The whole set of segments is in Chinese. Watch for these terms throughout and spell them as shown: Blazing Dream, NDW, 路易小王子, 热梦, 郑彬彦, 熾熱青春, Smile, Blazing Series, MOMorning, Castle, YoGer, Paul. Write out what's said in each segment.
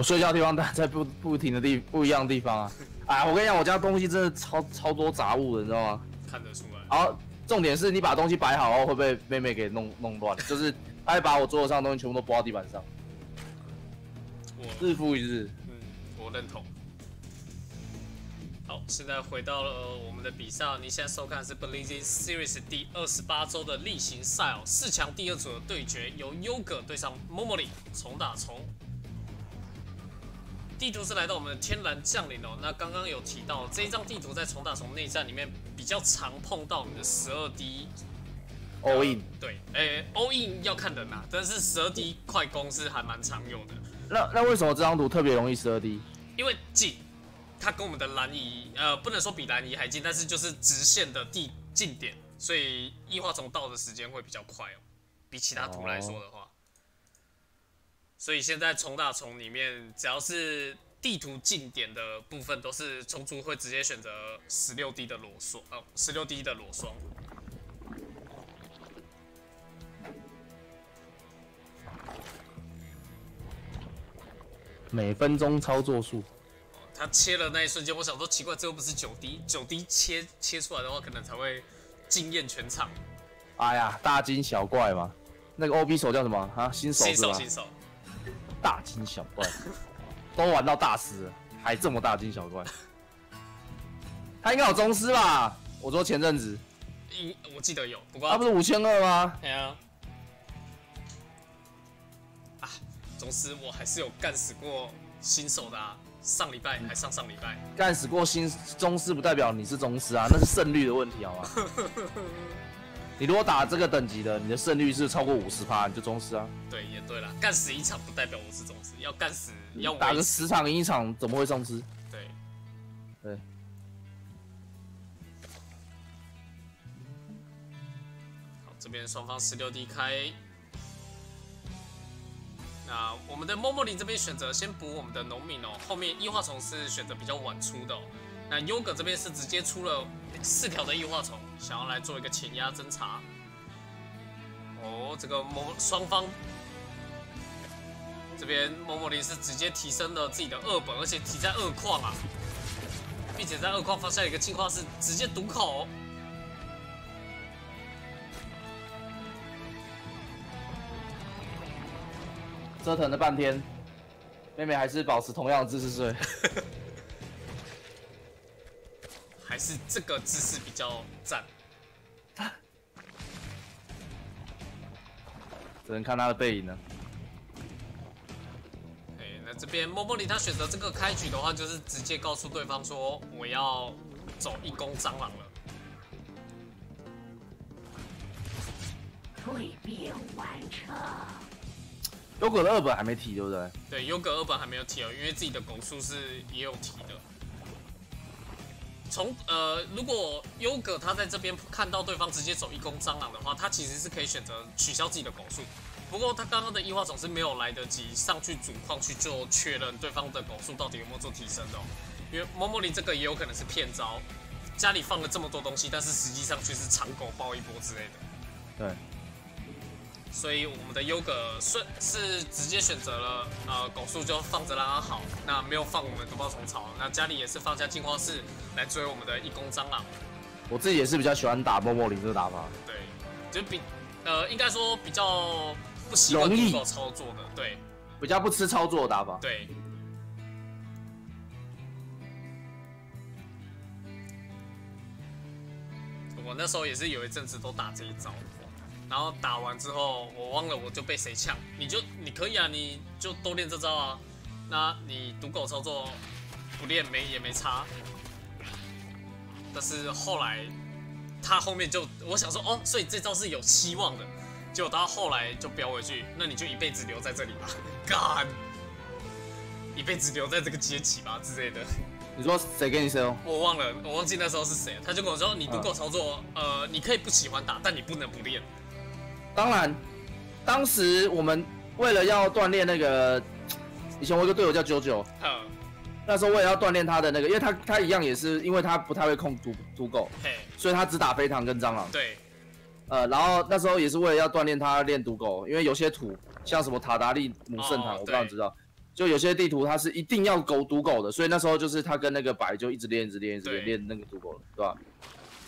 我睡觉的地方当然在不一样的地方啊！哎，我跟你讲，我家东西真的超多杂物的，你知道吗？看得出来。然后重点是你把东西摆好，会被妹妹给弄乱，就是她会把我桌子上的东西全部都拨到地板上，日复一日。嗯，我认同。好，现在回到了我们的比赛，你现在收看的是 Blazing Series 第28周的例行赛哦，4强第2组的对决，由 YoGer 对上 MOMorning， 虫打虫。 地图是来到我们的天然降临哦。那刚刚有提到这一张地图在虫打虫内战里面比较常碰到我们的12D all in。对，all in 要看人啊，但是12D 快攻是还蛮常有的。那为什么这张图特别容易12D？ 因为近，它跟我们的蓝移不能说比蓝移还近，但是就是直线的近点，所以异化虫到的时间会比较快哦，比其他图来说的话。 所以现在虫打虫里面，只要是地图近点的部分，都是虫族会直接选择16D 的裸双，16D 的裸双。每分钟操作数。他切了那一瞬间，我想说奇怪，这又不是9D，9D 切出来的话，可能才会惊艳全场。哎呀，大惊小怪嘛。那个 OB 手叫什么啊？新手。 大惊小怪，都玩到大师了，还这么大惊小怪。他应该有宗师吧？我说前阵子，我记得有，不过他不是5200吗？对啊。啊，宗师我还是有干死过新手的啊，上礼拜还上礼拜干死过宗师，不代表你是宗师啊，那是胜率的问题，好吗？你如果打这个等级的，你的胜率是超过50%，你就宗师啊。对，也对啦，干死1场不代表我是宗师，要干死要打个10场赢1场，怎么会宗师？对，对。好，这边双方16D 开。那我们的MOMorning这边选择先补我们的农民哦，后面异化虫是选择比较晚出的哦。那YoGer这边是直接出了4条的异化虫。 想要来做一个前压侦查，哦，这个双方这边MOMorning是直接提升了自己的2本，而且提在2矿啊，并且在2矿发下一个进化是直接毒口。折腾了半天，妹妹还是保持同样的姿势睡。还是这个姿势比较赞，只能看他的背影了。哎，那这边MOMorning他选择这个开局的话，就是直接告诉对方说我要走1攻蟑螂了。蜕变完成。YoGer的2本还没提，对不对？对，YoGer2本还没有提哦，因为自己的攻速是也有提的。 如果YoGer他在这边看到对方直接走1攻蟑螂的话，他其实是可以选择取消自己的攻速。不过他刚刚的异化虫是没有来得及上去主矿区就确认对方的攻速到底有没有做提升的、哦，因为MOMorning这个也有可能是骗招，家里放了这么多东西，但是实际上却是长狗抱一波之类的。对，所以我们的YoGer是直接选择了攻速就放着让它好，那没有放我们毒爆虫草，那家里也是放下进化室。 来追我们的1攻蟑螂，我自己也是比较喜欢打MOMorning这个打法，对，就应该说比较不习惯独狗操作的，对，比较不吃操作的打法，对。我那时候也是有一阵子都打这一招，然后打完之后我忘了我就被谁呛，你可以啊，你就都练这招啊，那你独狗操作不练也没差。 但是后来，他后面就我想说哦，所以这招是有希望的。结果他后来就飙回去，那你就一辈子留在这里吧，干，一辈子留在这个阶级吧之类的。你说谁跟你谁哦？我忘了，我忘记那时候是谁了。他就跟我说，你独狗操作，你可以不喜欢打，但你不能不练。当然，当时我们为了要锻炼那个，以前我一个队友叫99。那时候我也要锻炼他的那个，因为他一样也是，因为他不太会控毒狗， Hey. 所以他只打飞糖跟蟑螂。对，然后那时候也是为了要锻炼他练毒狗，因为有些土像什么塔达利姆圣堂，我不知道你知道，就有些地图它是一定要狗赌狗的，所以那时候就是他跟那个白就一直练，一直练，一直练，练那个赌狗，对吧？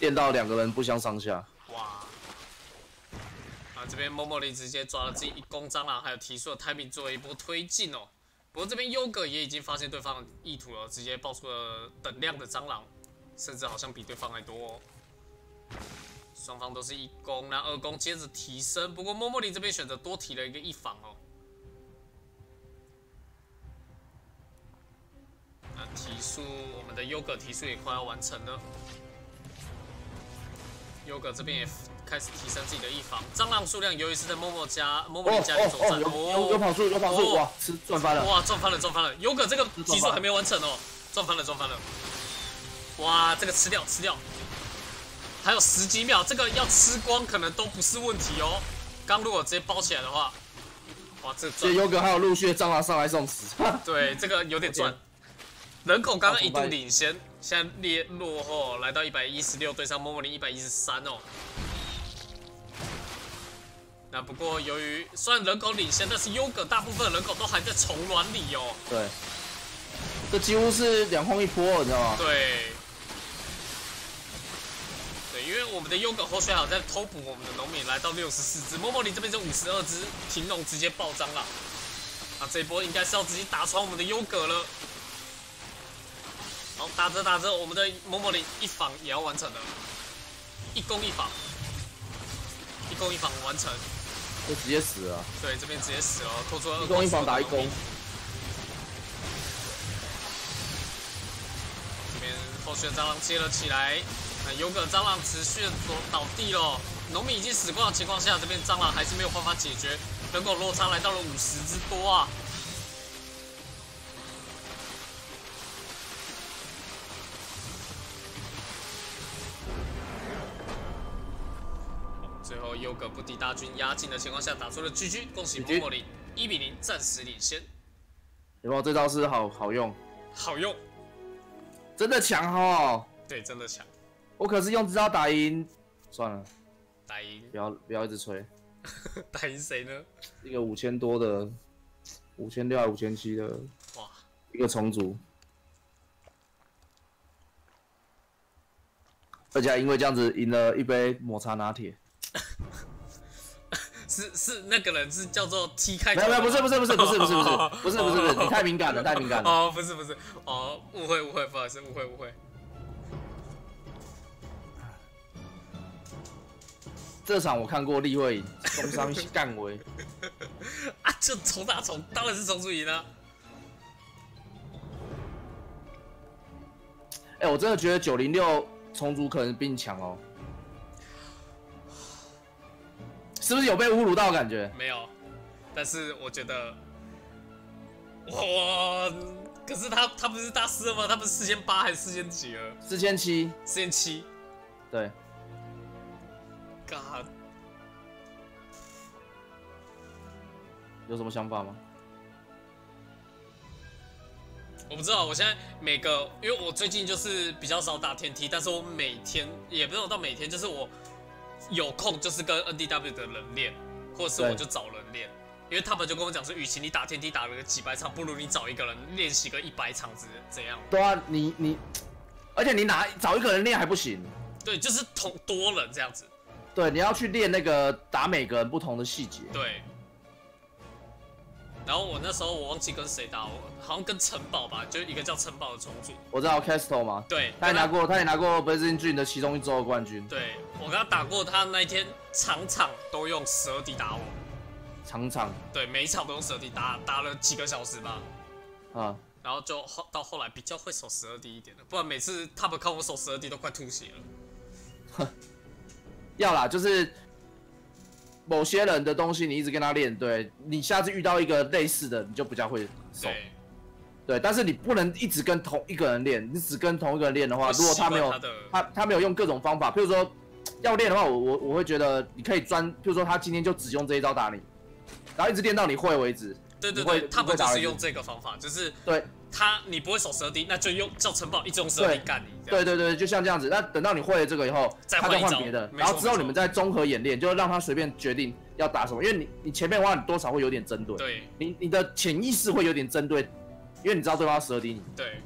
练到两个人不相上下。哇！啊，这边MOMorning直接抓了自己一公蟑螂，还有提速的timing做一波推进哦。不过这边YoGer也已经发现对方的意图了，直接爆出了等量的蟑螂，甚至好像比对方还多哦。 双方都是一攻，那二攻接着提升。不过MOMorning这边选择多提了一个一防哦。那提速，我们的YoGer提速也快要完成了。YoGer这边也开始提升自己的一防，蟑螂数量由于是在MOMorning家里作战。有跑速，有跑速，哇，是赚翻了！哇，赚翻了，赚翻了！YoGer这个提速还没完成哦，赚翻了，赚翻了！哇，这个吃掉，吃掉！ 还有十几秒，这个要吃光可能都不是问题哦。刚如果直接包起来的话，哇，这赚！YoGer还有陆续的蟑螂上来送死。对，这个有点赚。人口刚刚一度领先，现在略落后，来到116对上MOMorning113哦。那不过由于虽然人口领先，但是YoGer大部分人口都还在虫卵里哦。对，这几乎是两空一波，你知道吗？对。 对，因为我们的YoGer后续还有在偷捕我们的农民，来到64只，MOMorning这边就52只，平农直接爆蟑螂，啊，这一波应该是要直接打穿我们的YoGer了。好，打着打着，我们的MOMorning一防也要完成了，一攻一防，一攻一防完成，就直接死了。对，这边直接死了，拖出了2攻一防打一攻。 后续的蟑螂接了起来，那YoGer蟑螂持续倒地了，农民已经死光的情况下，这边蟑螂还是没有办法解决，人口落差来到了50之多啊！最后YoGer不敌大军压境的情况下，打出了 GG， 恭喜MOMorning1比0暂时领先。有没有这招是好用？好用。 真的强哦！对，真的强。我可是用这招打赢，算了，打赢不要一直吹。打赢谁呢？一个5000多的，5600还5700的，哇，一个虫族。而且因为这样子赢了一杯抹茶拿铁。是那个人是叫做 T 开头？没有不是，你太敏感了，太敏感了。哦，不是，哦，误会，不好意思，误会。这场我看过立会赢，中山干维。啊，就虫打虫，当然是虫族赢了。哎，我真的觉得906虫族可能比你强哦。 是不是有被侮辱到的感觉？没有，但是我觉得，哇！可是他不是大师了吗？他不是4800还是4000几了？4700，4700，对。God， 有什么想法吗？我不知道，我现在每个，因为我最近就是比较少打天梯，但是我每天也不用到每天，就是我。 有空就是跟 NDW 的人练，或者是我就找人练，因为他们就跟我讲说，与其你打天梯打了个几百场，不如你找一个人练习个100场子怎样？对啊，你，而且你找一个人练还不行，对，就是多人这样子。对，你要去练那个打每个人不同的细节。对。然后我那时候我忘记跟谁打，我好像跟城堡吧，就是一个叫城堡的虫族。我知道 Castle 嘛，对，他也拿过 Blazing Dream 的其中一周的冠军。对，我跟他打过，他那一天场场都用12D 打我。场场。对，每一场都用12D 打了几个小时吧。啊。然后就到后来比较会守12D 一点了，不然每次他们看我守12D 都快吐血了。要啦，就是。 某些人的东西，你一直跟他练，对你下次遇到一个类似的，你就比较会受。对， 对，但是你不能一直跟同一个人练，你只跟同一个人练的话，如果他没有用各种方法，譬如说要练的话，我会觉得你可以譬如说他今天就只用这一招打你，然后一直练到你会为止。对对对，他不就是用这个方法，就是对你不会守12D，那就用叫城堡一直用12D干你。对对对，就像这样子。那等到你会了这个以后，他再换别的，然后之后你们再综合演练，就让他随便决定。要打什么，因为你前面的话你多少会有点针对，对，你的潜意识会有点针对，因为你知道对方要蛇敌你，对，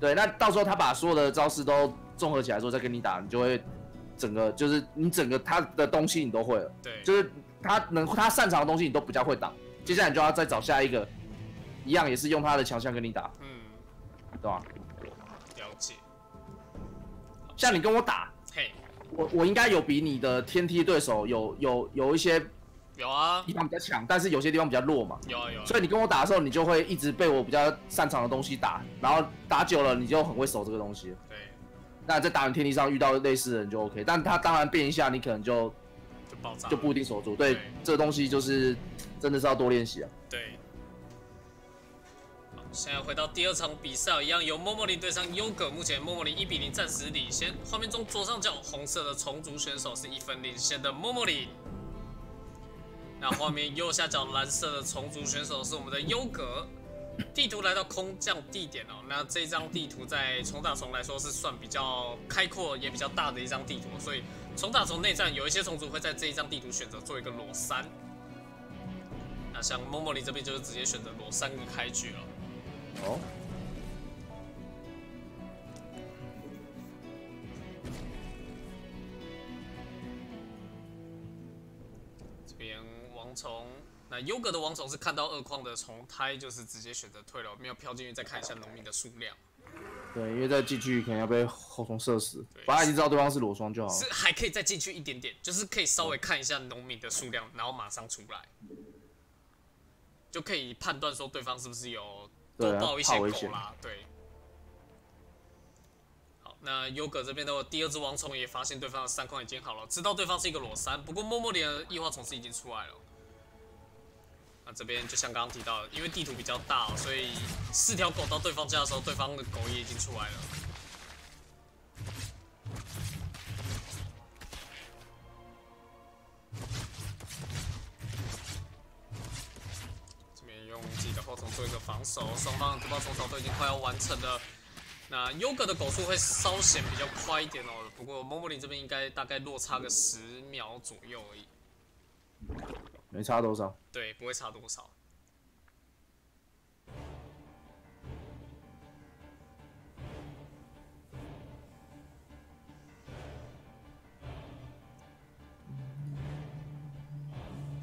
对，那到时候他把所有的招式都综合起来之后再跟你打，你就会整个就是你整个他的东西你都会了，对，就是他擅长的东西你都比较会挡，接下来你就要再找下一个，一样也是用他的强项跟你打，嗯，对吧？了解。像你跟我打，嘿，我应该有比你的天梯对手有一些。 有啊，地方比较强，但是有些地方比较弱嘛。有啊有啊，所以你跟我打的时候，你就会一直被我比较擅长的东西打，然后打久了，你就很会守这个东西。对，那在打完天地上遇到类似的人就 OK， 但他当然变一下，你可能就爆炸，就不一定守住。对，對这个东西就是真的是要多练习啊。对。好，现在回到第二场比赛，一样由MOMorning对上YoGer， 目前MOMorning1-0暂时领先。画面中左上角红色的虫族选手是1分领先的MOMorning。 那画面右下角蓝色的虫族选手是我们的YoGer。地图来到空降地点哦。那这张地图在虫打虫来说是算比较开阔也比较大的一张地图，所以虫打虫内战有一些虫族会在这一张地图选择做一个裸三。那像MOMorning这边就是直接选择裸三个开局了。哦。这边。 王虫，那YoGer的王虫是看到二矿的虫胎，就是直接选择退了，没有飘进去。再看一下农民的数量，对，因为再进去可能要被后虫射死。反正已经知道对方是裸双就好了，是还可以再进去一点点，就是可以稍微看一下农民的数量，然后马上出来，就可以判断说对方是不是有多爆一些狗啦。对，好，那YoGer这边的第二只王虫也发现对方的三矿已经好了，知道对方是一个裸三，不过MOMorning的异化虫是已经出来了。 那这边就像刚刚提到的，因为地图比较大、哦，所以4条狗到对方家的时候，对方的狗也已经出来了。这边用自己的后虫做一个防守，双方的毒爆虫草都已经快要完成了。那YoGer的狗数会稍显比较快一点哦，不过MOMorning这边应该大概落差个10秒左右而已。 没差多少，对，不会差多少。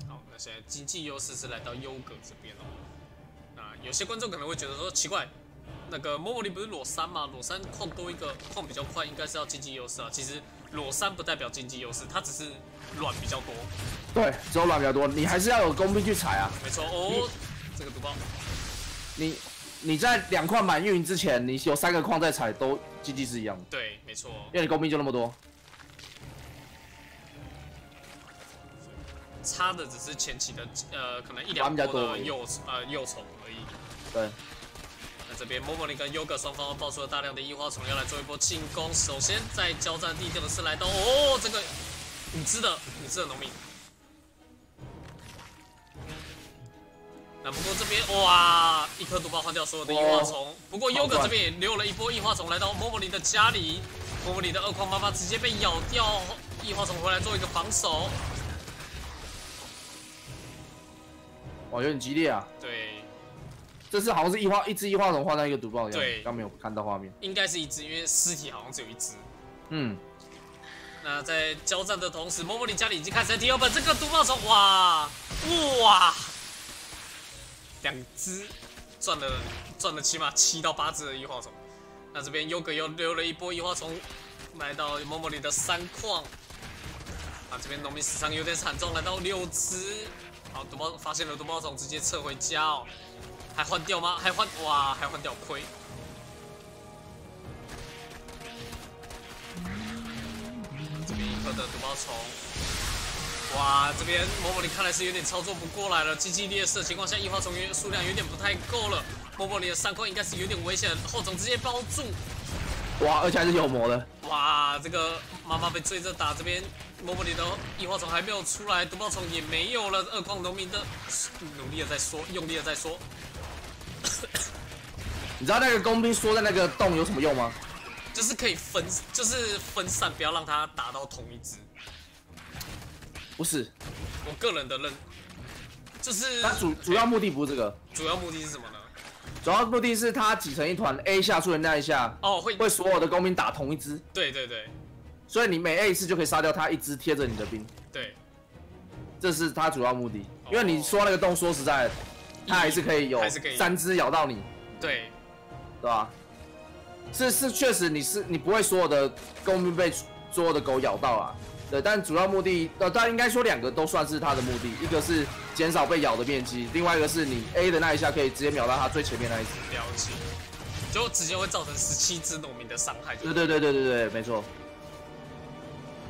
好，那现在经济优势是来到YoGer这边哦。那有些观众可能会觉得说奇怪，那个MOMorning不是裸三吗？裸三矿多一个，矿比较快，应该是要经济优势啊。其实。 裸三不代表经济优势，它只是卵比较多。对，只有卵比较多，你还是要有工兵去踩啊。没错哦，这个毒爆。你在2矿满运营之前，你有3个矿在踩，都经济是一样的。对，没错。因为你工兵就那么多。差的只是前期的可能1-2波的幼虫而已。对。 这边MOMorning跟YoGer双方爆出了大量的异化虫，要来做一波进攻。首先在交战地点的是来到哦，这个你知的农民。那不过这边哇，一颗毒爆换掉所有的异化虫。不过YoGer这边也留了一波异化虫来到MOMorning的家里，MOMorning的2矿妈妈直接被咬掉，异化虫回来做一个防守。哇，有点激烈啊。对。 这是好像是一只异化虫换到一个毒爆，对，刚没有看到画面，应该是一只，因为尸体好像只有一只。嗯，那在交战的同时，MOMorning家里已经开始在提open这个毒爆虫，哇，2只赚了起码7到8只的异化虫。那这边YoGer又溜了一波异化虫，来到MOMorning的3矿，啊，这边农民死伤有点惨重，来到6只，好，毒爆发现了毒爆虫，直接撤回家哦。 还换掉吗？还换哇！还换掉亏。这边1颗的毒包虫，哇！这边MOMorning看来是有点操作不过来了。经济劣势的情况下，异化虫数量有点不太够了。MOMorning的3矿应该是有点危险，后虫直接包住。哇！而且还是有魔的。哇！这个妈妈被追着打，这边MOMorning的异化虫还没有出来，毒包虫也没有了。2矿农民的努力的在说，用力的在说。 你知道那个工兵缩在那个洞有什么用吗？就是可以分散，不要让它打到同一只。不是，我个人的认，就是他主要目的不是这个，主要目的是什么呢？主要目的是他挤成一团 ，A 下出人那一下，哦，会所有的工兵打同一只，对对对，所以你每 A 一次就可以杀掉他一只贴着你的兵，对，这是他主要目的，因为你说那个洞，说实在的，他还是可以有三只咬到你，对，对吧？是确实你不会所有的工兵被所有的狗咬到啊。 对，但主要目的，但应该说两个都算是他的目的，一个是减少被咬的面积，另外一个是你 A 的那一下可以直接秒到他最前面那一只。了解，就直接会造成17只农民的伤害。对对对对对对，没错。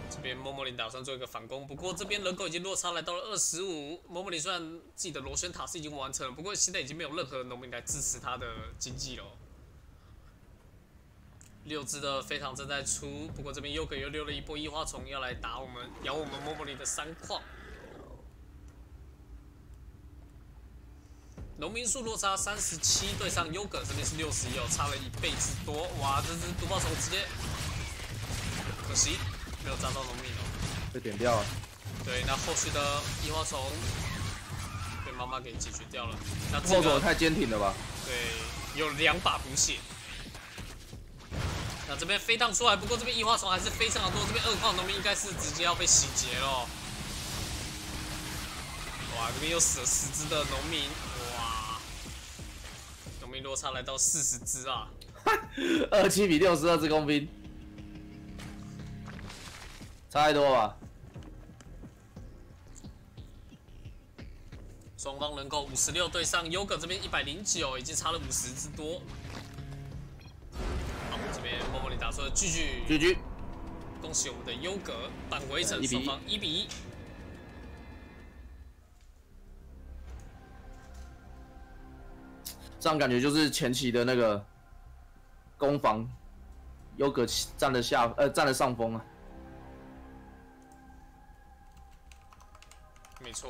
这边MOMorning打算做一个反攻，不过这边人口已经落差来到了25。MOMorning虽然自己的螺旋塔是已经完成了，不过现在已经没有任何农民来支持他的经济了。 6只的飞塘正在出，不过这边YoGer又溜了一波异花虫，要来打我们，咬我们MOMorning的三矿。农民数落差37对上YoGer这边是61哦，差了一倍之多。哇，这只毒爆虫直接，可惜没有扎到农民哦，被点掉了。对，那后续的异花虫被妈妈给解决掉了。那这个太坚挺了吧？对，有2把补血。 那这边飞荡出来，不过这边异花虫还是非常的多。这边2矿农民应该是直接要被洗劫咯。哇，这边又死了10只的农民，哇，农民落差来到40只啊，27比62只工兵，差太多吧？双方人口56对上YoGer这边109，已经差了50之多。 这边MOMorning打出了GG，恭喜我们的YoGer扳回一城，双方1比1。这样感觉就是前期的那个攻防，YoGer占了上风啊。没错。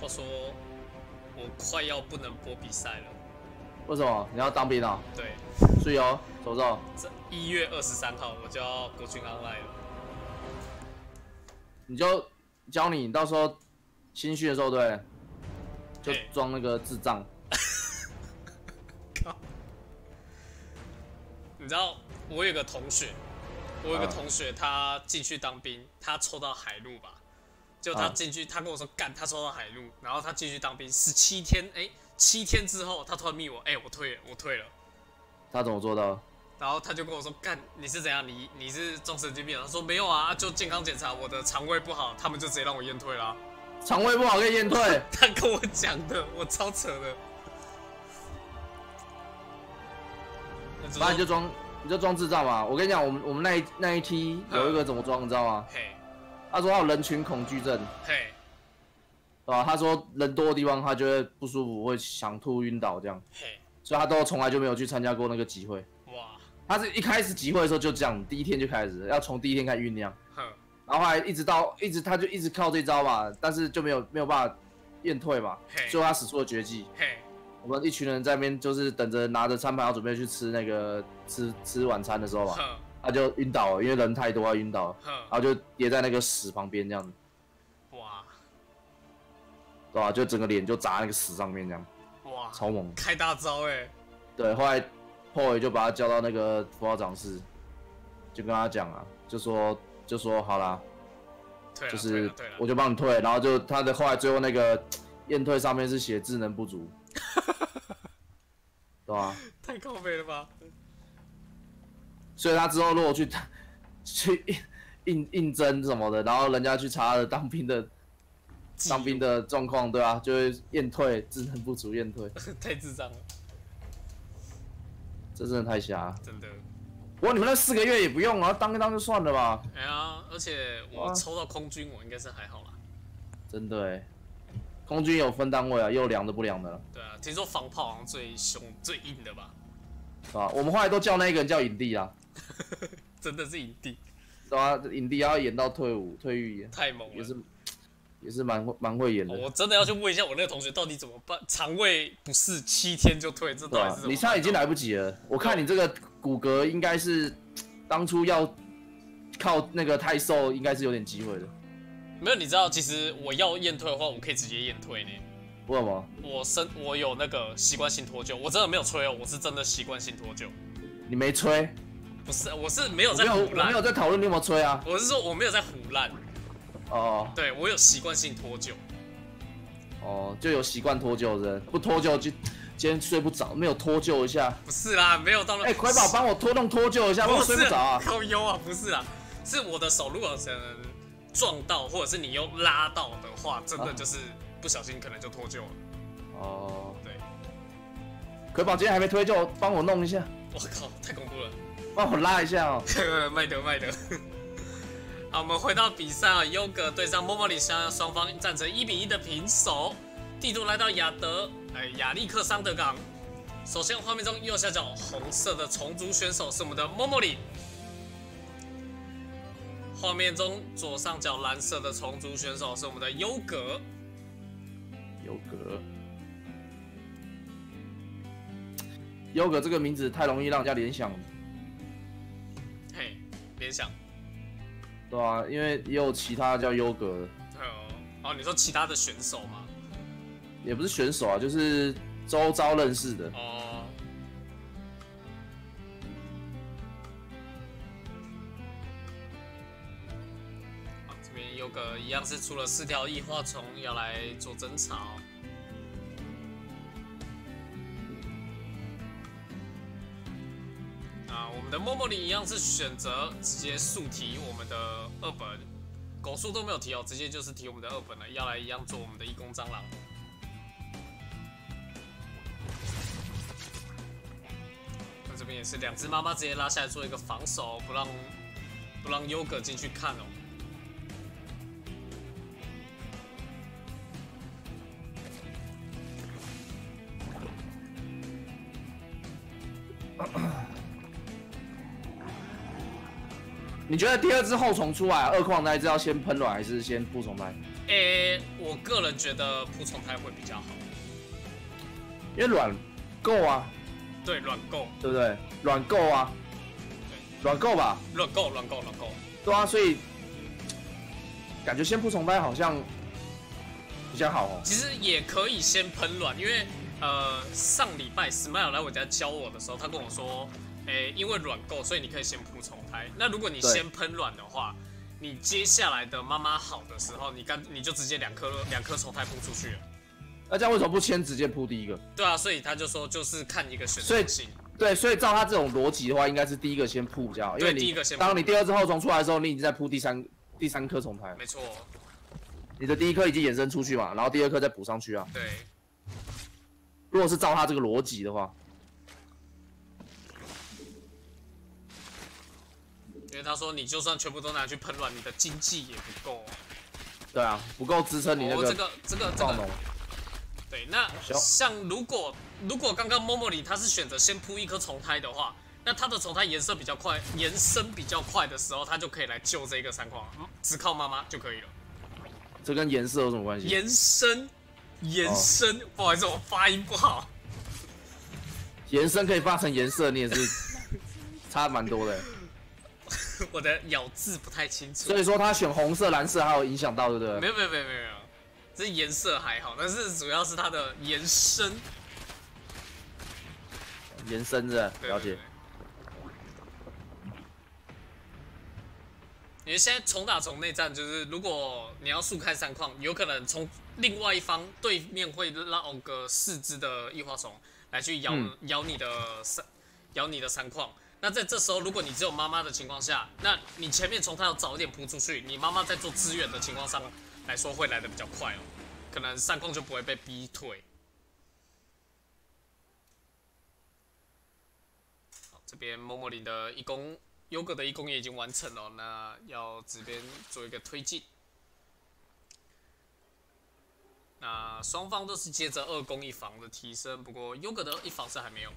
话说，我快要不能播比赛了。为什么？你要当兵啊？对。所以哦，什么时候？这1月23号我就要国军 online 了。你就教你到时候新训的时候，对，就装那个智障。靠！你知道我有个同学，他进去当兵，他抽到海陆吧。 就他进去，他跟我说干，他抽到海陆，然后他进去当兵17天，哎，7天之后他突然密我，哎，我退了。他怎么做到？然后他就跟我说干，你是怎样？你是中神经病？他说没有啊，就健康检查，我的肠胃不好，他们就直接让我验退啦。肠胃不好可以验退？他跟我讲的，我超扯的。反正你就装智障嘛。我跟你讲，我们那一梯有一个怎么装，你知道吗？嘿。 他说他有人群恐惧症，嘿，对吧？他说人多的地方他就会不舒服，会想吐、晕倒这样，嘿，所以他都从来就没有去参加过那个集会。哇，他是一开始集会的时候就这样，第一天就开始，要从第一天开始酝酿，然后后来一直他就一直靠这招嘛，但是就没有办法验退嘛，最后他使出了绝技，嘿，我们一群人在那边就是等着拿着餐盘要准备去吃那个吃晚餐的时候嘛。 他就晕倒了，因为人太多，他晕倒了，然后就跌在那个屎旁边这样子，哇，对吧、啊？就整个脸就砸那个屎上面这样，哇，超猛，开大招哎、欸！对，后来 Paul 就把他叫到那个辅导长室，就跟他讲啊，就说好啦，就是我就帮你退，然后就他的后来最后那个验退上面是写智能不足，对吧、啊？太靠北了吧！ 所以他之后如果去应征什么的，然后人家去查了当兵的状况，对啊，就会验退，智能不足验退，太智障了，这真的太瞎了，真的。不过你们那4个月也不用啊，当一当就算了吧。哎呀，而且我抽到空军，我应该是还好啦。真的、欸，空军有分单位啊，又凉的不凉的了。对啊，听说防炮好像最凶最硬的吧？啊，我们后来都叫那个人叫影帝啊。真的是影帝。对啊，影帝要演到退伍退役，太猛了，也是蛮会演的。我真的要去问一下我那个同学到底怎么办，肠胃不适7天就退，这到底是怎么？你现在已经来不及了。我看你这个骨骼应该是当初要靠那个太瘦，应该是有点机会的。没有，你知道，其实我要验退的话，我可以直接验退呢。为什么？我有那个习惯性脱臼，我真的没有吹哦，我是真的习惯性脱臼。你没吹？不是，我是没有在胡乱，我没有在讨论你有没有吹啊。我是说我没有在胡乱。哦，对，我有习惯性脱臼。哦，就有习惯脱臼的人，不脱臼就今天睡不着，没有脱臼一下。不是啦，没有到那。哎，快宝帮我脱臼一下，我睡不着啊。靠腰啊，不是啦，是我的手如果撞到，或者是你又拉到的话，真的就是。不小心可能就脱臼了。哦，对。可宝今天还没脱臼，帮我弄一下。我靠，太恐怖了！帮我拉一下哦。麦德，麦德。好，我们回到比赛啊 ，YoGer 对上MOMorning，双方战成1比1的平手。地图来到亚历克桑德港。首先，画面中右下角红色的虫族选手是我们的MOMorning。画面中左上角蓝色的虫族选手是我们的YoGer。YoGer这个名字太容易让人家联想，嘿，联想，对啊，因为也有其他叫YoGer的。哦，你说其他的选手吗？也不是选手啊，就是周遭认识的。哦。好，这边YoGer一样是出了4条异化虫要来做争吵。我们的MOMorning一样是选择直接速提我们的2本，狗速都没有提哦，直接就是提我们的2本了，要来一样做我们的1公蟑螂。那这边也是2只妈妈直接拉下来做一个防守，不让YoGer进去看哦。你觉得第2只后虫出来，二矿那一只要先喷卵还是先铺虫胎？诶，我个人觉得铺虫胎会比较好，因为卵够啊。对，卵够，对不对？卵够啊，对，卵够吧？卵够。对啊，所以感觉先铺虫胎好像比较好哦。其实也可以先喷卵，因为上礼拜 Smile 来我家教我的时候，他跟我说。因为卵够，所以你可以先铺虫胎。那如果你先喷卵的话，你接下来的妈妈好的时候，你就直接两颗虫胎铺出去了。那这样为什么不先直接铺第一个？对啊，所以他就说就是看一个选择性。对，所以照他这种逻辑的话，应该是第一个先铺比较好，因为你当你第2只后虫出来的时候，你已经在铺第3颗虫胎了。没错，你的第1颗已经衍生出去嘛，然后第2颗再补上去啊。对，如果是照他这个逻辑的话。因为他说，你就算全部都拿去喷卵，你的经济也不够。对啊，不够支撑你那个。这个。对，那像如果刚刚MOMorning他是选择先铺1颗虫胎的话，那他的虫胎延伸比较快的时候，他就可以来救这个三矿，只靠妈妈就可以了。这跟颜色有什么关系？延伸，不好意思，我发音不好。延伸可以发成颜色，你也是差蛮多的。我的咬字不太清楚，所以说他选红色、蓝色还有影响到，对不对？没有，这颜色还好，但是主要是它的延伸是不是？了解。因为现在虫打虫内战，就是如果你要速开3矿，有可能从另外一方对面会绕个4只的异化虫来去咬你的三矿。那在这时候，如果你只有妈妈的情况下，那你前面虫胎要早一点扑出去，你妈妈在做支援的情况上来说会来得比较快哦，可能三矿就不会被逼退。好，这边MOMorning的1攻，YoGer的1攻也已经完成了，那要这边做一个推进。那双方都是接着2攻1防的提升，不过YoGer的1防是还没有。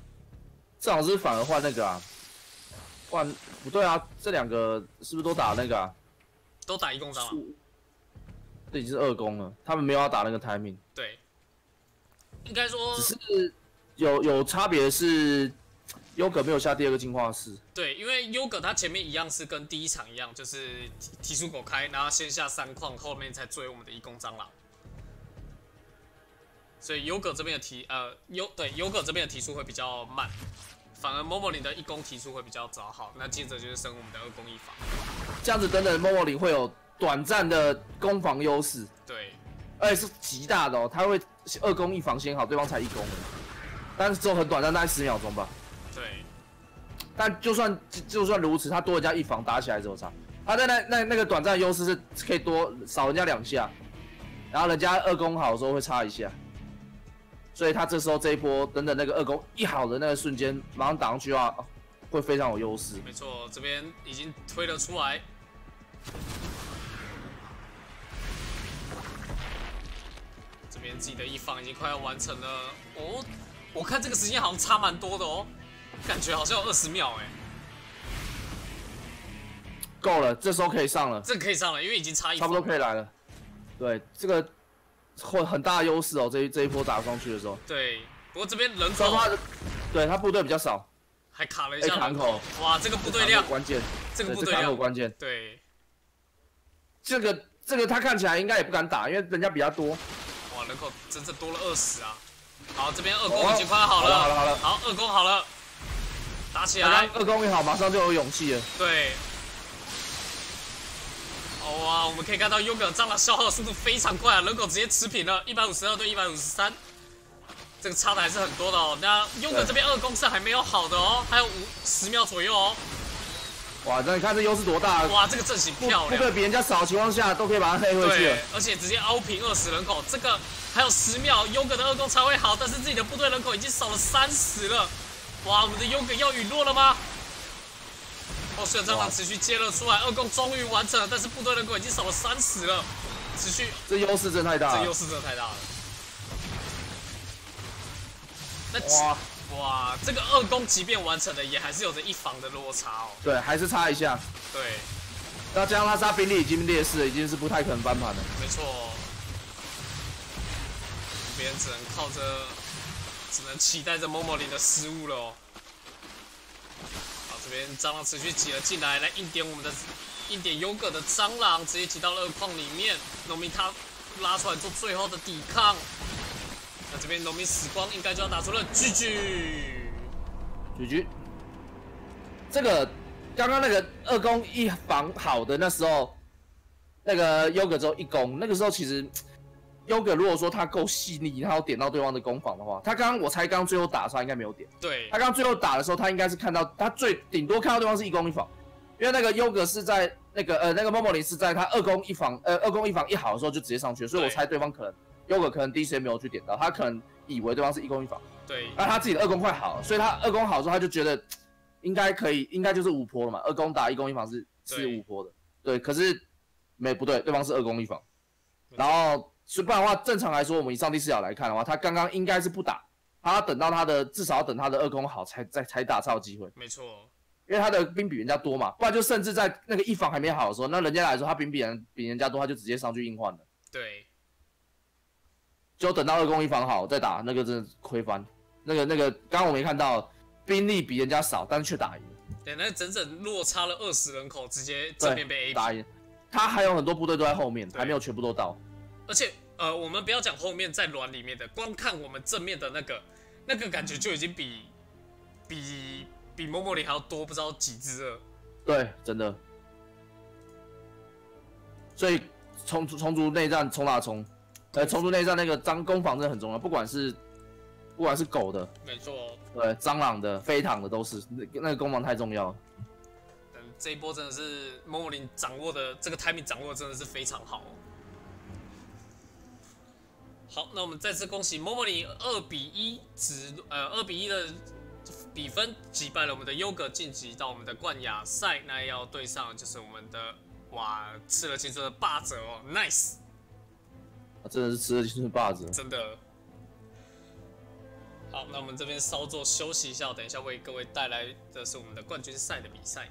正好是反而换那个啊，哇，不对啊，这两个是不是都打那个啊？都打1攻伤了。这已经是2攻了，他们没有要打那个 timing。对，应该说只是有差别是。 YoGer 没有下第2个进化石，对，因为 YoGer 他前面一样是跟第1场一样，就是提出狗开，然后先下3矿，后面才追我们的1攻蟑螂。所以 YoGer 这边的YoGer 这边的提速会比较慢，反而 MOMorning 的1攻提速会比较早好。那接着就是升我们的2攻1防，这样子等等 MOMorning 会有短暂的攻防优势，对，而且是极大的哦，他会2攻1防先好，对方才1攻了，但是只有很短暂，大概10秒钟吧。 对，但就算如此，他多人家1防打起来之后差，他在那个短暂的优势是可以多少人家2下，然后人家2攻好的时候会差1下，所以他这时候这一波等等那个2攻一好的那个瞬间马上打上去的话，会非常有优势。没错，这边已经推了出来，这边自己的1防已经快要完成了哦，我看这个时间好像差蛮多的哦。 感觉好像有20秒哎，够了，这时候可以上了，这可以上了，因为已经差1分，差不多可以来了。对，这个会很大的优势哦，这一波打上去的时候。对，不过这边人口，对他部队比较少，还卡了一下人口。哇，这个部队量关键，这个部队量关键。对，这个他看起来应该也不敢打，因为人家比较多。哇，人口整整多了20啊！好，这边2攻已经快好了，好，2攻好了。 打起来！2攻一好，马上就有勇气了。对。哦哇，我们可以看到YoGer蟑螂消耗的速度非常快啊，人口直接持平了，152对153，这个差的还是很多的哦。那YoGer这边2攻是还没有好的哦，还有10秒左右哦。哇，那你看这优势多大！哇，这个阵型漂亮，不可以比人家少的情况下都可以把它黑回去了，而且直接凹平20人口，这个还有10秒，YoGer的2攻才会好，但是自己的部队人口已经少了30了。 哇，我们的YoGer要陨落了吗？哦，虽然蟑螂持续接了出来，2攻终于完成了，但是部队人口已经少了30了，持续这优势真太大了，这优势真的太大了。那哇，这个2攻即便完成了，也还是有着1防的落差哦。对，还是差1下。对，那加上他杀兵力已经劣势了，已经是不太可能翻盘了。没错，这边只能靠着。 只能期待着MOMorning的失误了哦。好，这边蟑螂持续挤了进来，来硬点YoGer的蟑螂，直接挤到了2矿里面。农民他拉出来做最后的抵抗。那这边农民死光应该就要打出了GG。这个刚刚那个2攻1防好的那时候，那个YoGer只有1攻，那个时候其实。 YoGer 如果说他够细腻，他要点到对方的攻防的话，他刚刚我猜刚最后打的时候应该没有点。对，他刚最后打的时候，他应该是看到他顶多看到对方是1攻1防，因为那个YoGer是在那个MOMorning是在他2攻1防一好的时候就直接上去了，所以我猜对方可能YoGer可能第一时间没有去点到，他可能以为对方是1攻1防。对，那他自己的2攻快好了，所以他2攻好的时候他就觉得应该可以，应该就是5波了嘛，2攻打1攻1防是5波的。对，可是不对，对方是2攻1防，然后。 所以不然的话，正常来说，我们以上帝视角来看的话，他刚刚应该是不打，他要等到他的至少要等他的2攻好才打才有机会。没错，因为他的兵比人家多嘛，不然就甚至在那个1防还没好的时候，那人家来说他兵比人家多，他就直接上去硬换了。对，就等到2攻1防好再打，那个真的亏翻。那个，刚刚我没看到兵力比人家少，但是却打赢。对，那整整落差了20人口，直接正面被 A 打赢。他还有很多部队都在后面，还没有全部都到。 而且，我们不要讲后面在卵里面的，光看我们正面的那个感觉就已经比MOMorning还要多，不知道几只了。对，真的。所以重组内战冲啊冲，重组内战那个攻防真的很重要，不管是狗的，没错，对，蟑螂的、飞躺的都是，那个攻防太重要了。这一波真的是MOMorning掌握的这个 timing 掌握的真的是非常好。 好，那我们再次恭喜MOMorning2比12比1的比分击败了我们的YoGer，晋级到我们的冠亚赛。那要对上就是我们的哇，吃了青春的霸者哦 ，nice！ 啊，真的是吃了青春霸者，真的。好，那我们这边稍作休息一下，等一下为各位带来的是我们的冠军赛的比赛。